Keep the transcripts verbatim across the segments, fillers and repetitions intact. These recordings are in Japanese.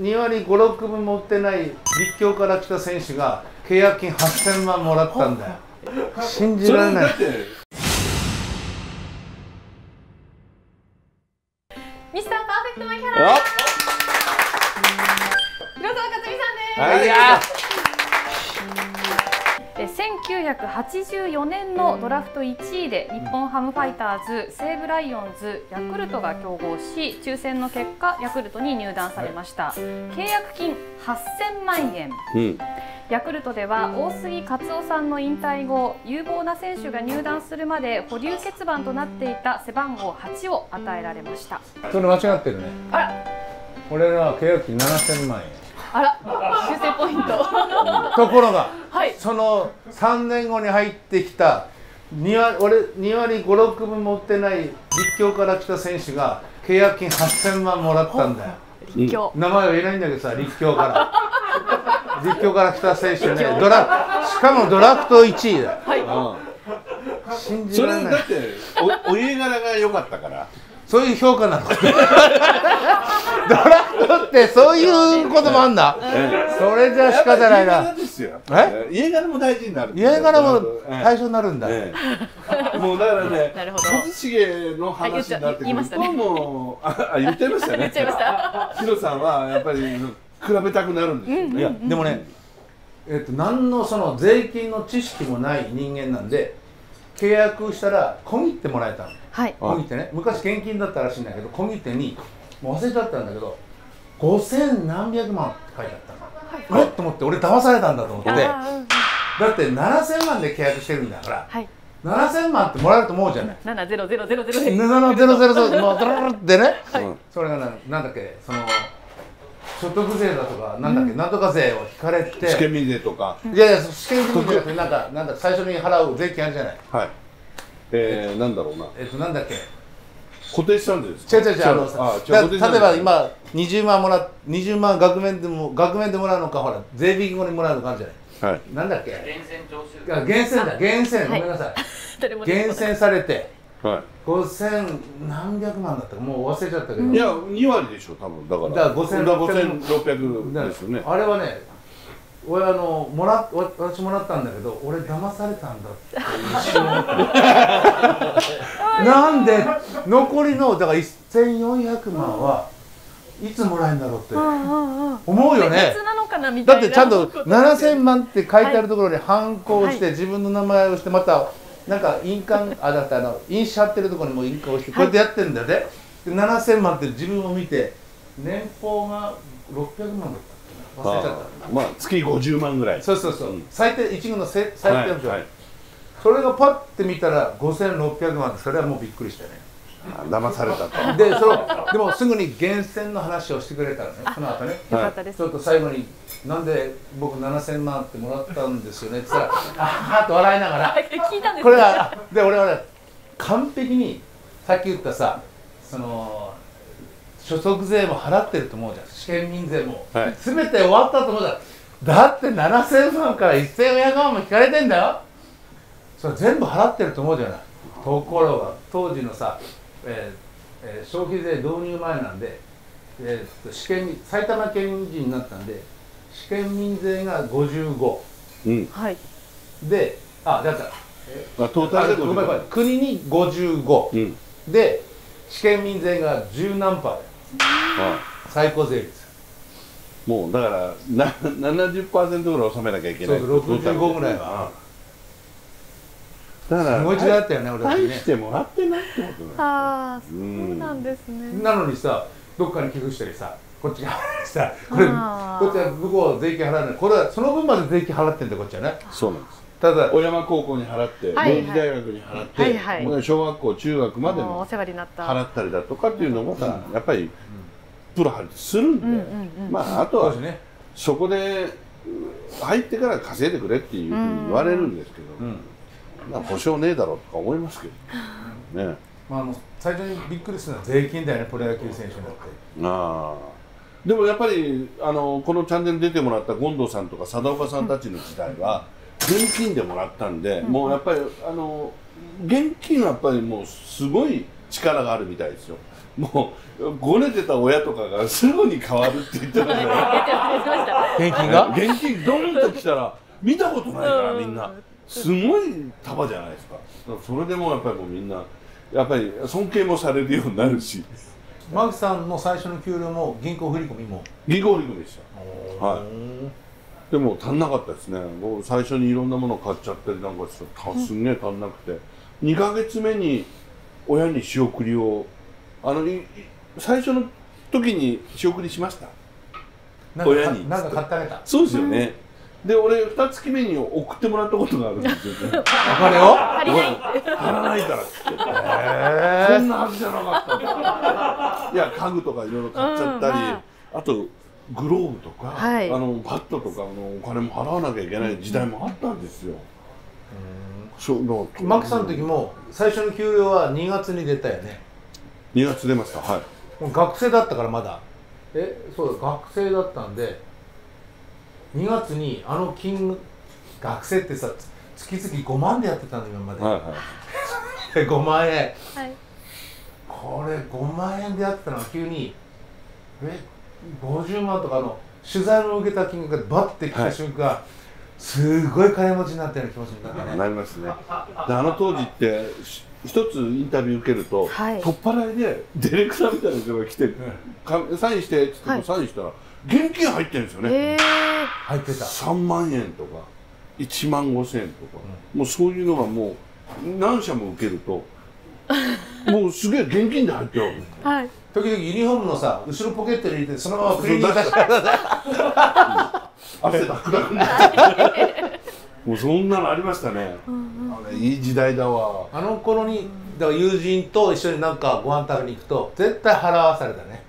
にわりご、ろくぶ持ってない立教から来た選手が契約金はっせんまんもらったんだよ。信じられない。ミスターパーフェクトマイキャラ。広沢克美さんです。せんきゅうひゃくはちじゅうよねんのドラフトいちいで日本ハムファイターズ、西武ライオンズ、ヤクルトが競合し、抽選の結果ヤクルトに入団されました。契約金はっせんまんえん、うん、ヤクルトでは大杉勝夫さんの引退後、有望な選手が入団するまで保留欠番となっていた背番号はちを与えられました。それ間違ってるね。あら、俺らは契約金ななせんまんえん。あら、修正ポイント。ところが、はい、そのさんねんごに入ってきたにわりご、ろくぶ持ってない立教から来た選手が契約金はっせんまんもらったんだよ。立教、名前は言えないんだけどさ、立教から立教から来た選手ね、ドラしかもドラフトいちいだよ。はい、うん、信じられない。それだってお家柄が良かったからそういう評価なの。ドラフトってそういうこともあんだ。それじゃ仕方ないな。家柄も大事になる。家柄も対象になるんだ。もうだからね、一茂の話になってくるともう言っちゃいましたね。ヒロさんはやっぱり比べたくなるんですよね。いやでもね、えっと何のその税金の知識もない人間なんで。契約したら小切手もらえたの。はい、小切手ね、昔現金だったらしいんだけど、小切手にもう忘れちゃったんだけどごせんなんびゃくまんって書いてあったの。えっと思って俺騙されたんだと思って。だってななせんまんで契約してるんだから、はい、ななせんまんってもらえると思うじゃない。ななせんもうドロロってね、はい、それが な, なんだっけその所得税だとか、なんだっけ、なんとか税を引かれて、試験民税とか、いやいや、試験民税じゃなくて、なんか、なんだ、最初に払う税金あるじゃない、はい、えー、なんだろうな、えっと、なんだっけ、固定資産税ですか、違う違う違う、あのさ、例えば今、にじゅうまんもらう、にじゅうまん額面でも、額面でもらうのか、ほら、税引き後にもらうのかあるじゃない、はい、なんだっけ、源泉徴収税、源泉だ、源泉、ごめんなさい、厳選されて、ごせんなんびゃくまんだったかもう忘れちゃったけど、いやにわりでしょ多分。だからだからごせんろっぴゃくですよね。あれはね、俺あのもら私もらったんだけど、俺騙されたんだって一瞬思ってなんで残りのだからせんよんひゃくまんはいつもらえるんだろうって思うよね。だってちゃんとななせんまんって書いてあるところに反抗して自分の名前をしてまたなんか印鑑、あ、だってあの印紙貼ってるところにも印鑑をしてこうやってやってるんだよね、はい、でななせんまんって自分を見て年俸がろっぴゃくまんだった忘れちゃった。まあ月ごじゅうまんぐらい。そうそうそう、うん、最低一軍の最低保障、はい、それがパッて見たらごせんろっぴゃくまんで、それはもうびっくりしたね。騙されたと。でそのでもすぐに源泉の話をしてくれたらね、その後ね、ちょっと最後に「なんで僕ななせんまんってもらったんですよね」って言ったら「ああ」と笑いながら聞いたんですよ。これはで俺はね、完璧にさっき言ったさ、その所得税も払ってると思うじゃん、試験民税も、はい、全て終わったと思うじゃん。だってななせんまんからせんごひゃくまんも引かれてんだよ。それ全部払ってると思うじゃない。ところが当時のさ、えーえー、消費税導入前なんで、えー、試験埼玉県人になったんで試験民税がごじゅうご、うん、で、あ、だから、えー、トータルでごじゅうご、国にごじゅうご、うん、で試験民税がじゅうなんパーで、うん、最高税率もうだからな ななじゅっパーセント ぐらい納めなきゃいけない。そうろくじゅうごぐらいは。うん、だからもう一度だったよね、俺たちね。大してもらってないってことだよ。ああ、そうなんですね。なのにさ、どっかに寄付したりさ、こっちがさ、これこっちは向こう税金払わない。これはその分まで税金払ってんだこっちはね。そうなんです。ただ小山高校に払って、明治大学に払って、小学校中学までも払ったりだとかっていうのもさ、やっぱりプロ張りするんで、まああとはそこで入ってから稼いでくれっていうふうに言われるんですけど。保証ねえだろうとか思いますけどね。まあ、あの最初にびっくりするのは税金だよね、プロ野球選手になって。ああ、でもやっぱりあのこのチャンネルに出てもらった権藤さんとか佐田岡さんたちの時代は現金でもらったんで、うん、もうやっぱりあの現金はやっぱりもうすごい力があるみたいですよ。もうごねてた親とかがすぐに変わるって言ってましたよ。現金が現金ドンと来たら見たことないからみんなすごい束じゃないですか。それでもやっぱりもうみんなやっぱり尊敬もされるようになるし。マキさんの最初の給料も銀行振り込みも銀行振り込みでした。はい。でも足んなかったですね。僕最初にいろんなもの買っちゃったりなんかしてすんげえ足んなくて、にかげつめに親に仕送りをあの最初の時に仕送りしました。親になんか買ってあげた。そうですよね。で俺ふたつきめに送ってもらったことがあるんですよね。お金を足りない足らないからっつって、えー、そんなはずじゃなかったんだ。いや家具とかいろいろ買っちゃったり、うん、はい、あとグローブとか、はい、あのバットとかのお金も払わなきゃいけない時代もあったんですよ。マキさんの時も最初の給料はにがつに出たよね。にがつ出ました。はい、もう学生だったからまだえそうだ学生だったんでにがつにあの金学生ってさ月々ごまんでやってたの今まで、はい、はい、ごまんえん、はい、これごまんえんでやってたのが急にえごじゅうまんとかの取材の受けた金額がバッてきた瞬間、はい、すごい金持ちになったような気持ちになったね。なりますね。であの当時って一つインタビュー受けると、はい、取っ払いでディレクターみたいな人が来て「サインして」っつって、はい、サインしたら現金入ってるんですよね。えー、入ってた。さんまんえんとかいちまんごせんえんとか、うん、もうそういうのがもう何社も受けるともうすげえ現金で入ってるわけ、はい、時々ユニフォームのさ後ろポケットに入れてそのまま振り出した汗だくだくになってもうそんなのありましたね。あれいい時代だわ。あの頃にだから友人と一緒になんかご飯食べに行くと絶対払わされたね。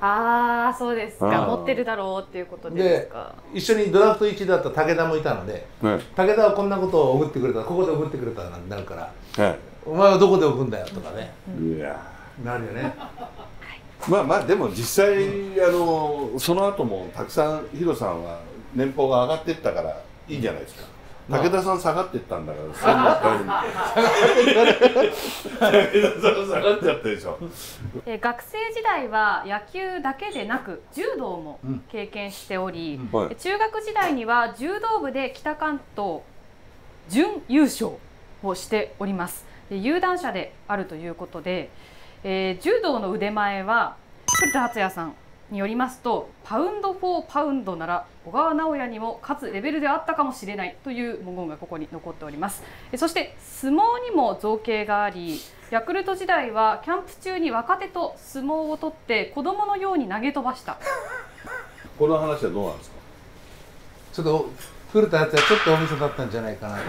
ああ、そうですか。持ってるだろうっていうことですか。で一緒にドラフトいちだった武田もいたので、はい、武田はこんなことを送ってくれたここで送ってくれたなんてなるから、はい、お前はどこで送るんだよとかね、うん、いやなるよね、はい、まあまあでも実際、うん、あのその後もたくさんヒロさんは年俸が上がっていったからいいじゃないですか、うん、武田さん下がっていったんだからそんな武田さん下がっちゃったでしょ。え学生時代は野球だけでなく柔道も経験しており、うんうん、中学時代には柔道部で北関東準優勝をしております。有段者であるということで、えー、柔道の腕前は栗田敦也さんによりますとパウンド・フォー・パウンドなら小川直也にも勝つレベルであったかもしれないという文言がここに残っております。そして相撲にも造形がありヤクルト時代はキャンプ中に若手と相撲を取って子供のように投げ飛ばしたこの話はどうなんですか。ちょっと古田敦也ちょっとお店だったんじゃないかなと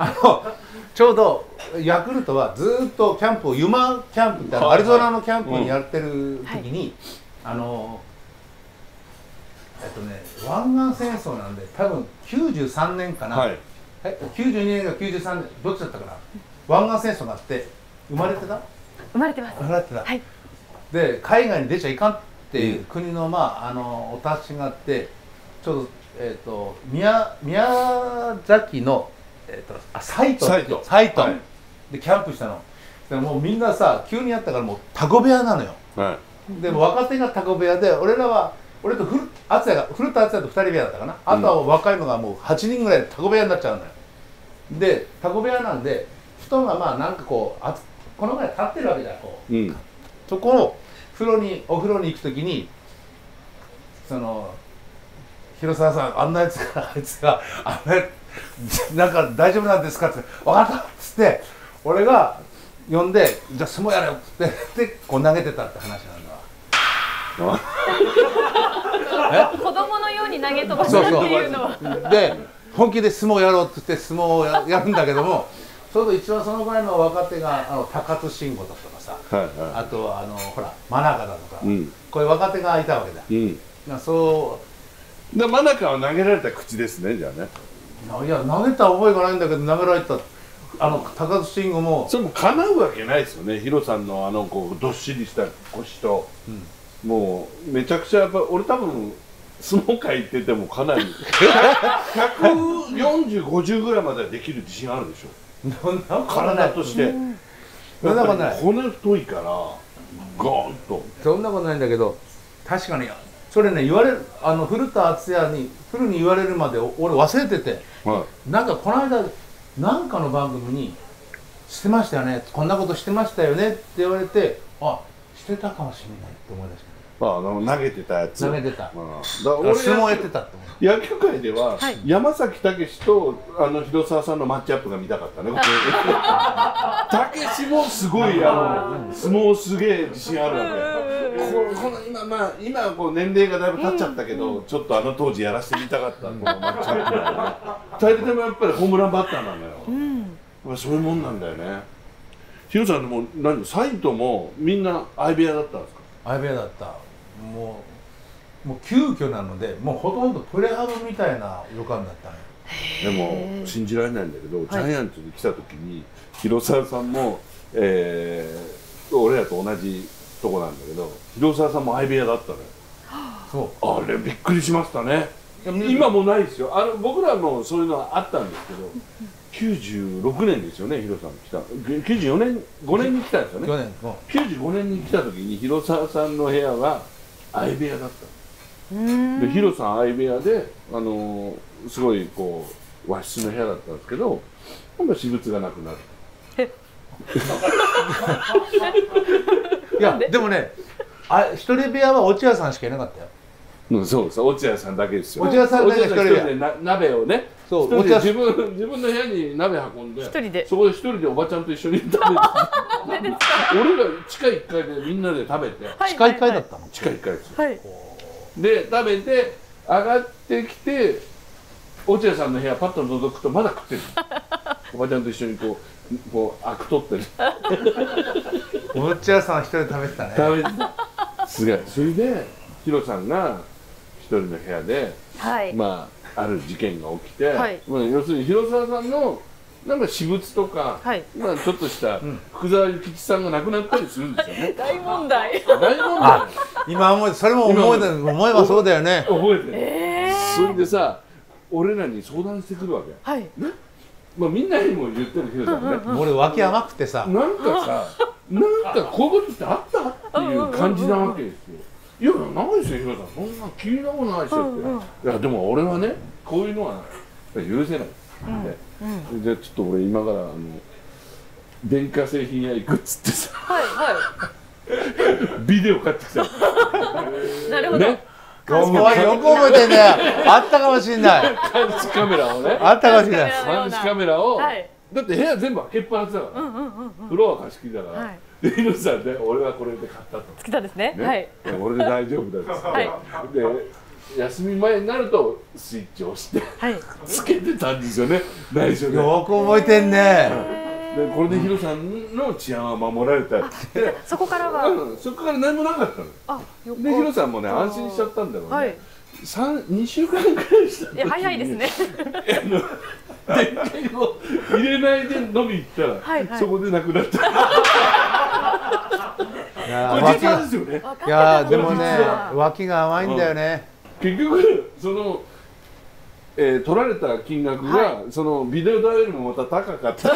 あのちょうどヤクルトはずっとキャンプをユマキャンプってアリゾナのキャンプにやってる時に、あのえっとね湾岸戦争なんで多分きゅうじゅうさんねんかな、はい、えきゅうじゅうにねんかきゅうじゅうさんねんどっちだったかな。湾岸戦争があって生まれてた生まれてます生まれてた、はい、で海外に出ちゃいかんっていう国のまああのお達しがあってちょうど、えっと、宮宮崎のえっとあサイトサイトでキャンプしたの。でもうみんなさ急にやったからもうタコ部屋なのよ、はい、でも若手がタコ部屋で俺らは俺と古田敦也が古田敦也とふたり部屋だったかな、うん、あとは若いのがもうはちにんぐらいでタコ部屋になっちゃうのよ。でタコ部屋なんで布団がまあなんかこうあつこのぐらい立ってるわけだこう、うん、そこを風呂にお風呂に行くときにその広沢さんあんなやつがあいつがあんなやつなんか大丈夫なんですかって「分かった」っつって俺が呼んで「じゃあ相撲やれよ」っつってでこう投げてたって話なんだわ子供のように投げ飛ばしたっていうのはで本気で相撲やろうっつって相撲を や, やるんだけどもちょうど一番そのぐらいの若手があの高津慎吾だとかさ、はいはい、あとはあのほら真中だとか、うん、こういう若手がいたわけだ、うん、そうで真中は投げられた口ですねじゃあね。いや投げた覚えがないんだけど投げられたあの高津慎吾もそれもかなうわけないですよね。ヒロさんのあのこうどっしりした腰と、うん、もうめちゃくちゃやっぱ俺多分相撲界行っててもかなりひゃくよんじゅう、ごじゅうぐらいまではできる自信あるでしょ体としてそんなことない。骨太いからゴーンと。そんなことないんだけど、確かにそれね、言われる、あの古田敦也に古に言われるまで俺忘れてて、はい、なんかこの間なんかの番組に「してましたよね、こんなことしてましたよね」って言われて、あ、してたかもしれないって思い出した。まあ、あの投げてたやつ、投げてた、俺相撲やってたって。野球界では山崎武史とあの広沢さんのマッチアップが見たかったね。武史もすごい、あの相撲すげえ自信あるわけ。この今、まあ今こう年齢がだいぶ経っちゃったけど、ちょっとあの当時やらしてみたかったこのマッチアップだね。大抵でもやっぱりホームランバッターなんだよ。そういうもんなんだよね。広沢さんも何、サイトもみんな相部屋だったんですか。相部屋だった。もうもう急遽なので、もうほとんどプレハブみたいな予感だったね。でも信じられないんだけど、ジャイアンツに来た時に、はい、広沢さんも、えー、俺らと同じとこなんだけど、広沢さんも相部屋だったのよ。そう、あれびっくりしましたね。今もないですよ。あの僕らもそういうのはあったんですけど、きゅうじゅうろくねんですよね、広沢さん来た。きゅうじゅうよねん、ごねんに来たんですよね。きゅうじゅうごねんに来た時に広沢さんの部屋は相部屋だったんで、広さん相部屋で、あのー、すごいこう和室の部屋だったんですけど、今度私物がなくなる。いやでもね、あ、一人部屋は落合さんしかいなかったよ。うん、そうそう、落合さんだけですよ。落合さんだけ一人で鍋をね、そう、自分自分の部屋に鍋運んで、一人でそこで一人でおばちゃんと一緒に食べて、俺ら地下いっかいでみんなで食べて、地下いっかいだったの。地下いっかいですよ。で食べて上がってきて、落合さんの部屋パッと覗くとまだ食ってる。おばちゃんと一緒にこうこうアク取ってる。落合さんは一人で食べてたね。食べてた。すごい。それでヒロさんが一人の部屋で、まあある事件が起きて、まあ要するに広沢さんのなんか私物とか、まあちょっとした福沢諭吉さんが亡くなったりするんですよね。大問題。大問題。今思い、それも思い出、思えばそうだよね。覚えて。それでさ、俺らに相談してくるわけ。はい。ね。まあみんなにも言ってるヒロさんね。俺脇甘くてさ、なんかさ、なんかこういうことってあったっていう感じなわけですよ。いや、ないですよ、ヒロさん。そんな聞いたことないですよって。いや、でも俺はね、こういうのは許せない。じゃあちょっと俺今から、あの、電化製品屋行くっつってさ、はいはい。ビデオ買ってきた。なるほど。ね。よく覚えてんだよ。あったかもしれない。監視カメラをね。あったかもしれない。監視カメラを。だって部屋全部開けっぱなしだから。フロア貸し切りだから。で、ヒロさんね、俺はこれで買ったと。つたですね。はい。俺で大丈夫だっつって。で、休み前になるとスイッチをしてつけてたんですよね。大丈夫。よく覚えてんね。で、これでヒロさんの治安は守られた。そこからは。そこから何もなかったの。あ、よく。で、ヒロさんもね、安心しちゃったんだろうね。三、二週間くらいした。早いですね。電源を入れないで飲み行ったら、そこでなくなった。いやでもね、脇が甘いんだよね。結局その取られた金額がそのビデオ代よりもまた高かった。